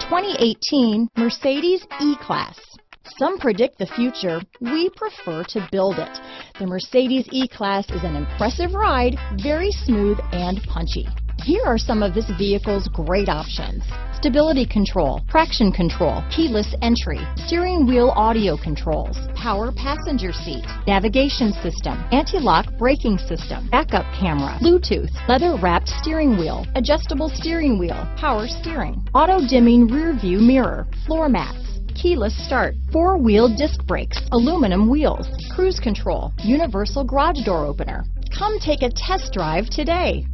2018 Mercedes E-Class. Some predict the future, we prefer to build it. The Mercedes E-Class is an impressive ride, very smooth and punchy. Here are some of this vehicle's great options: stability control, traction control, keyless entry, steering wheel audio controls, power passenger seat, navigation system, anti-lock braking system, backup camera, Bluetooth, leather-wrapped steering wheel, adjustable steering wheel, power steering, auto-dimming rear-view mirror, floor mats, keyless start, four-wheel disc brakes, aluminum wheels, cruise control, universal garage door opener. Come take a test drive today.